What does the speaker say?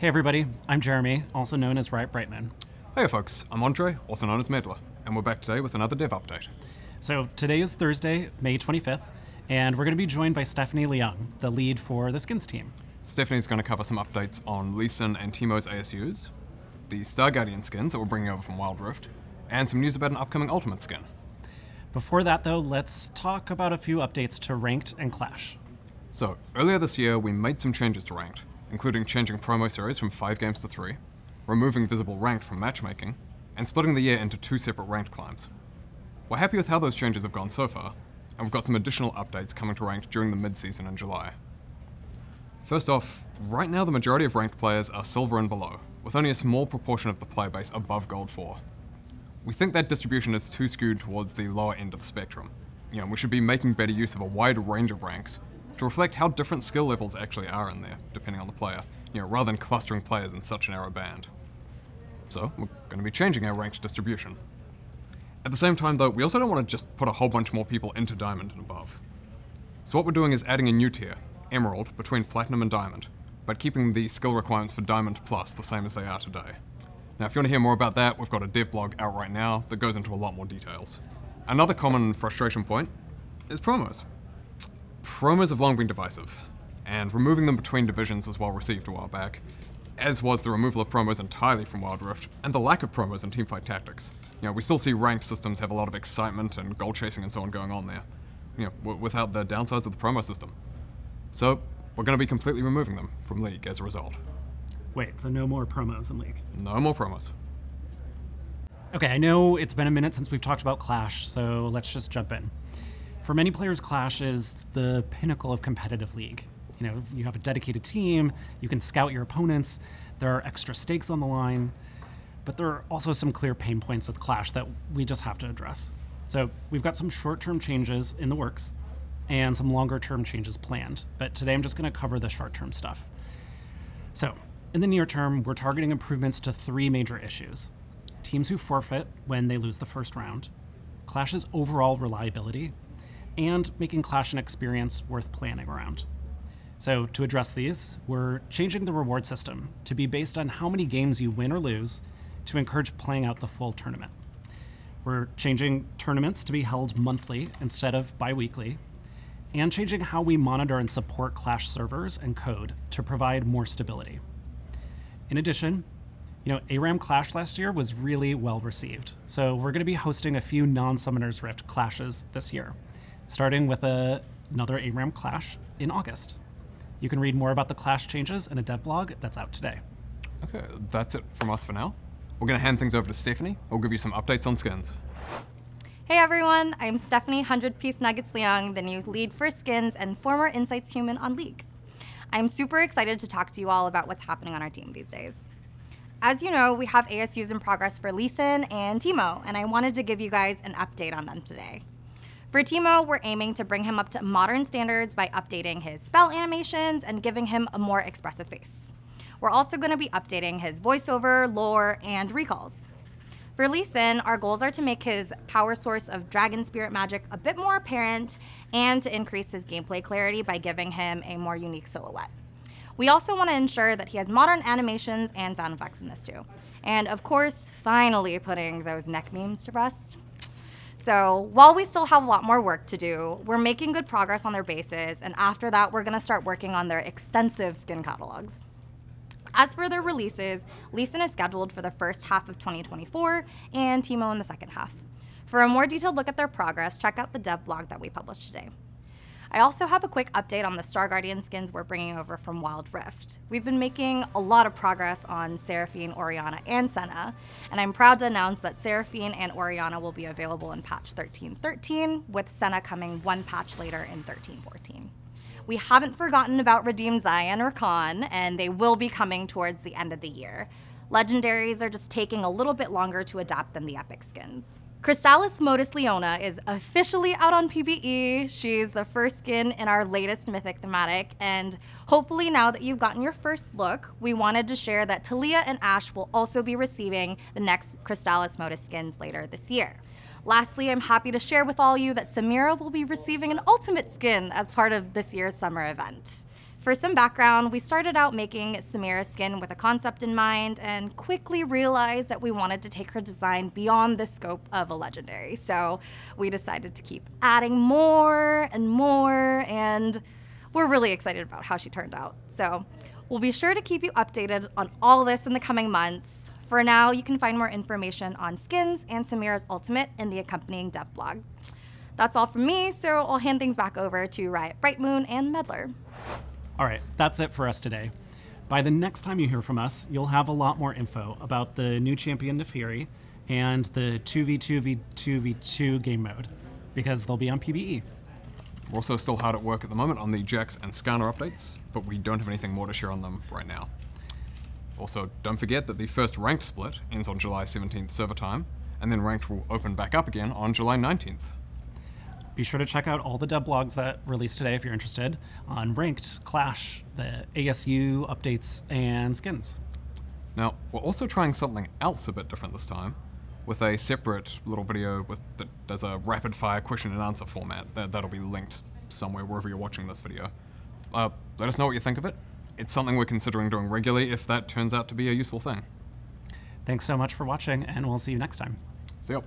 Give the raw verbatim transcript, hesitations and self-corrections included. Hey everybody, I'm Jeremy, also known as Riot Brightman. Hey folks, I'm Andre, also known as Meddler, and we're back today with another dev update. So today is Thursday, May twenty-fifth, and we're going to be joined by Stephanie Leung, the lead for the Skins team. Stephanie's going to cover some updates on Lee Sin and Teemo's A S Us, the Star Guardian skins that we're bringing over from Wild Rift, and some news about an upcoming Ultimate skin. Before that though, let's talk about a few updates to Ranked and Clash. So earlier this year, we made some changes to Ranked, including changing promo series from five games to three, removing visible ranked from matchmaking, and splitting the year into two separate ranked climbs. We're happy with how those changes have gone so far, and we've got some additional updates coming to ranked during the mid-season in July. First off, right now the majority of ranked players are silver and below, with only a small proportion of the player base above gold four. We think that distribution is too skewed towards the lower end of the spectrum. You know, we should be making better use of a wide range of ranks, to reflect how different skill levels actually are in there, depending on the player, you know, rather than clustering players in such a narrow band. So we're going to be changing our ranked distribution. At the same time though, we also don't want to just put a whole bunch more people into Diamond and above. So what we're doing is adding a new tier, Emerald, between Platinum and Diamond, but keeping the skill requirements for Diamond Plus the same as they are today. Now if you want to hear more about that, we've got a dev blog out right now that goes into a lot more details. Another common frustration point is promos. Promos have long been divisive, and removing them between divisions was well received a while back, as was the removal of promos entirely from Wild Rift, and the lack of promos in Teamfight Tactics. You know, we still see ranked systems have a lot of excitement and goal chasing and so on going on there, you know, w without the downsides of the promo system. So we're going to be completely removing them from League as a result. Wait, so no more promos in League? No more promos. Okay, I know it's been a minute since we've talked about Clash, so let's just jump in. For many players, Clash is the pinnacle of competitive League. You know, you have a dedicated team, you can scout your opponents, there are extra stakes on the line, but there are also some clear pain points with Clash that we just have to address. So we've got some short-term changes in the works and some longer-term changes planned, but today I'm just going to cover the short-term stuff. So in the near term, we're targeting improvements to three major issues. Teams who forfeit when they lose the first round, Clash's overall reliability, and making Clash an experience worth planning around. So to address these, we're changing the reward system to be based on how many games you win or lose to encourage playing out the full tournament. We're changing tournaments to be held monthly instead of bi-weekly, and changing how we monitor and support Clash servers and code to provide more stability. In addition, you know, ARAM Clash last year was really well received, so we're going to be hosting a few non-Summoners Rift clashes this year, starting with a, another ARAM Clash in August. You can read more about the Clash changes in a dev blog that's out today. Okay, that's it from us for now. We're gonna hand things over to Stephanie, who'll give you some updates on skins. Hey everyone, I'm Stephanie one hundred piece Nuggets Leung, the new lead for skins and former Insights human on League. I'm super excited to talk to you all about what's happening on our team these days. As you know, we have A S Us in progress for Lee Sin and Teemo, and I wanted to give you guys an update on them today. For Teemo, we're aiming to bring him up to modern standards by updating his spell animations and giving him a more expressive face. We're also going to be updating his voiceover, lore, and recalls. For Lee Sin, our goals are to make his power source of dragon spirit magic a bit more apparent and to increase his gameplay clarity by giving him a more unique silhouette. We also want to ensure that he has modern animations and sound effects in this too. And of course, finally putting those neck memes to rest. So while we still have a lot more work to do, we're making good progress on their bases, and after that we're going to start working on their extensive skin catalogs. As for their releases, Lee Sin is scheduled for the first half of twenty twenty-four and Teemo in the second half. For a more detailed look at their progress, check out the dev blog that we published today. I also have a quick update on the Star Guardian skins we're bringing over from Wild Rift. We've been making a lot of progress on Seraphine, Orianna, and Senna, and I'm proud to announce that Seraphine and Orianna will be available in patch thirteen thirteen, with Senna coming one patch later in thirteen fourteen. We haven't forgotten about Redeemed Zion or Khan, and they will be coming towards the end of the year. Legendaries are just taking a little bit longer to adapt than the epic skins. Crystalis Modus Leona is officially out on P B E. She's the first skin in our latest Mythic thematic, and hopefully now that you've gotten your first look, we wanted to share that Talia and Ashe will also be receiving the next Crystalis Modus skins later this year. Lastly, I'm happy to share with all you that Samira will be receiving an Ultimate skin as part of this year's summer event. For some background, we started out making Samira's skin with a concept in mind and quickly realized that we wanted to take her design beyond the scope of a legendary. So we decided to keep adding more and more, and we're really excited about how she turned out. So we'll be sure to keep you updated on all this in the coming months. For now, you can find more information on skins and Samira's ultimate in the accompanying dev blog. That's all from me, so I'll hand things back over to Riot Brightman and Meddler. All right, that's it for us today. By the next time you hear from us, you'll have a lot more info about the new champion Nefiri and the two v two v two v two game mode, because they'll be on P B E. We're also still hard at work at the moment on the Jax and Skarner updates, but we don't have anything more to share on them right now. Also, don't forget that the first ranked split ends on July seventeenth server time, and then ranked will open back up again on July nineteenth. Be sure to check out all the dev blogs that released today if you're interested on Ranked, Clash, the A S U updates, and skins. Now, we're also trying something else a bit different this time, with a separate little video with that does a rapid-fire question and answer format that, that'll be linked somewhere wherever you're watching this video. Uh, let us know what you think of it. It's something we're considering doing regularly if that turns out to be a useful thing. Thanks so much for watching, and we'll see you next time. See ya.